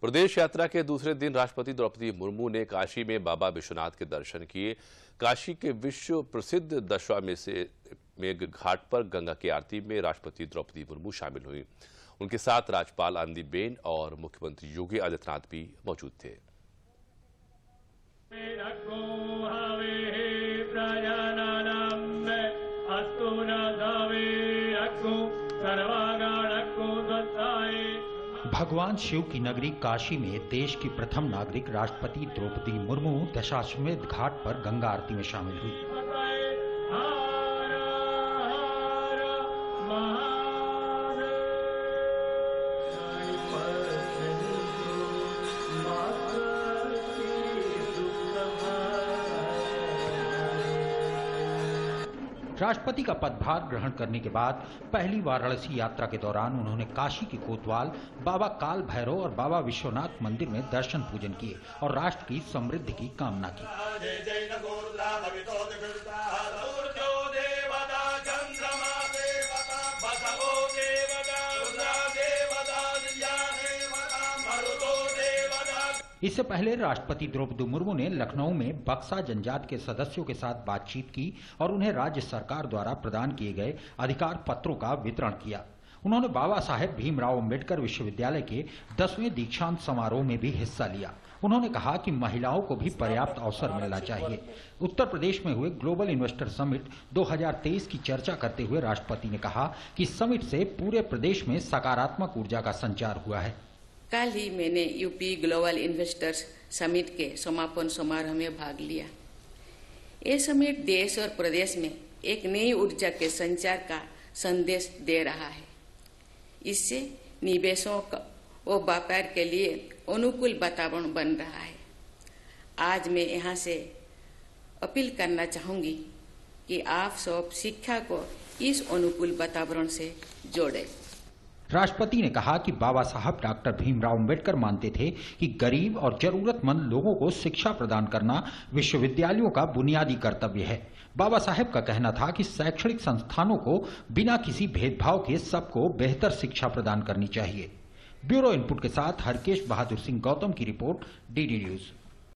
प्रदेश यात्रा के दूसरे दिन राष्ट्रपति द्रौपदी मुर्मू ने काशी में बाबा विश्वनाथ के दर्शन किए। काशी के विश्व प्रसिद्ध दशाश्वमेध घाट पर गंगा की आरती में राष्ट्रपति द्रौपदी मुर्मू शामिल हुई। उनके साथ राज्यपाल आनंदीबेन और मुख्यमंत्री योगी आदित्यनाथ भी मौजूद थे। भगवान शिव की नगरी काशी में देश की प्रथम नागरिक राष्ट्रपति द्रौपदी मुर्मू दशाश्वमेध घाट पर गंगा आरती में शामिल हुई। राष्ट्रपति का पदभार ग्रहण करने के बाद पहली वाराणसी यात्रा के दौरान उन्होंने काशी के कोतवाल बाबा काल भैरव और बाबा विश्वनाथ मंदिर में दर्शन पूजन किए और राष्ट्र की समृद्धि की कामना की। इससे पहले राष्ट्रपति द्रौपदी मुर्मू ने लखनऊ में बक्सा जनजाति के सदस्यों के साथ बातचीत की और उन्हें राज्य सरकार द्वारा प्रदान किए गए अधिकार पत्रों का वितरण किया। उन्होंने बाबा साहेब भीमराव अम्बेडकर विश्वविद्यालय के 10वें दीक्षांत समारोह में भी हिस्सा लिया। उन्होंने कहा कि महिलाओं को भी पर्याप्त अवसर मिलना चाहिए। उत्तर प्रदेश में हुए ग्लोबल इन्वेस्टर समिट 2023 की चर्चा करते हुए राष्ट्रपति ने कहा कि समिट से पूरे प्रदेश में सकारात्मक ऊर्जा का संचार हुआ है। कल ही मैंने यूपी ग्लोबल इन्वेस्टर्स समिट के समापन समारोह में भाग लिया। ये समिट देश और प्रदेश में एक नई ऊर्जा के संचार का संदेश दे रहा है। इससे निवेशों और व्यापार के लिए अनुकूल वातावरण बन रहा है। आज मैं यहाँ से अपील करना चाहूँगी कि आप सब शिक्षा को इस अनुकूल वातावरण से जोड़ें। राष्ट्रपति ने कहा कि बाबा साहब डॉक्टर भीमराव अम्बेडकर मानते थे कि गरीब और जरूरतमंद लोगों को शिक्षा प्रदान करना विश्वविद्यालयों का बुनियादी कर्तव्य है। बाबा साहब का कहना था कि शैक्षणिक संस्थानों को बिना किसी भेदभाव के सबको बेहतर शिक्षा प्रदान करनी चाहिए। ब्यूरो इनपुट के साथ हरकेश बहादुर सिंह गौतम की रिपोर्ट, डीडी न्यूज।